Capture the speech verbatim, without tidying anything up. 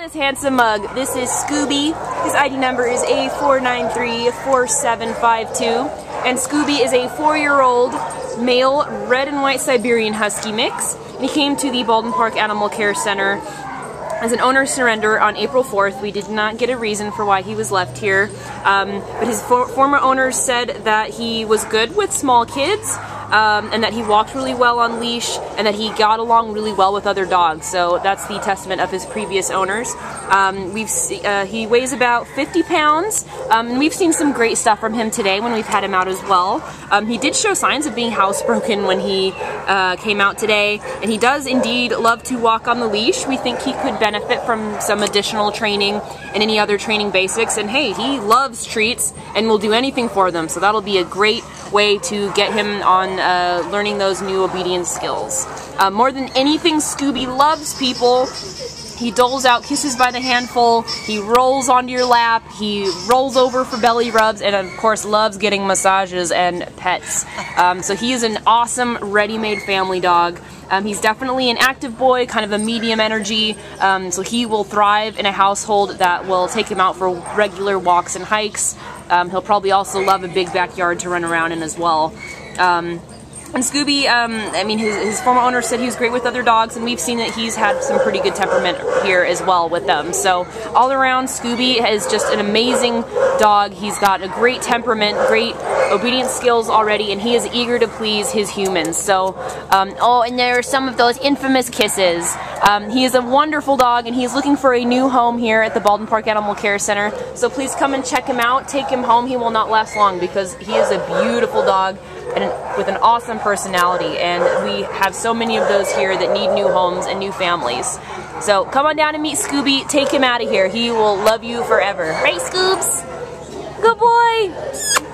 this handsome mug. This is Scooby. His I D number is A four nine three four seven five two. And Scooby is a four-year-old male red and white Siberian Husky mix. And he came to the Baldwin Park Animal Care Center as an owner surrender on April fourth. We did not get a reason for why he was left here. Um, but his for former owners said that he was good with small kids, um, and that he walked really well on leash, and that he got along really well with other dogs. So that's the testament of his previous owners. Um, we've uh, he weighs about fifty pounds, um, and we've seen some great stuff from him today when we've had him out as well. Um, he did show signs of being housebroken when he uh, came out today, and he does indeed love to walk on the leash. We think he could benefit benefit from some additional training and any other training basics, and hey, he loves treats and will do anything for them, so that'll be a great way to get him on uh, learning those new obedience skills. Uh, more than anything, Scooby loves people. He doles out kisses by the handful, he rolls onto your lap, he rolls over for belly rubs, and of course loves getting massages and pets. Um, so he is an awesome ready-made family dog. Um, he's definitely an active boy, kind of a medium energy, um, so he will thrive in a household that will take him out for regular walks and hikes. Um, he'll probably also love a big backyard to run around in as well. Um, And Scooby, um, I mean, his, his former owner said he was great with other dogs, and we've seen that he's had some pretty good temperament here as well with them. So all around, Scooby is just an amazing dog. He's got a great temperament, great obedience skills already, and he is eager to please his humans. So, um, oh, and there are some of those infamous kisses. Um, he is a wonderful dog, and he's looking for a new home here at the Baldwin Park Animal Care Center. So please come and check him out. Take him home. He will not last long because he is a beautiful dog and an, with an awesome personality, and we have so many of those here that need new homes and new families. So come on down and meet Scooby. Take him out of here. He will love you forever. Right, Scoobs? Good boy!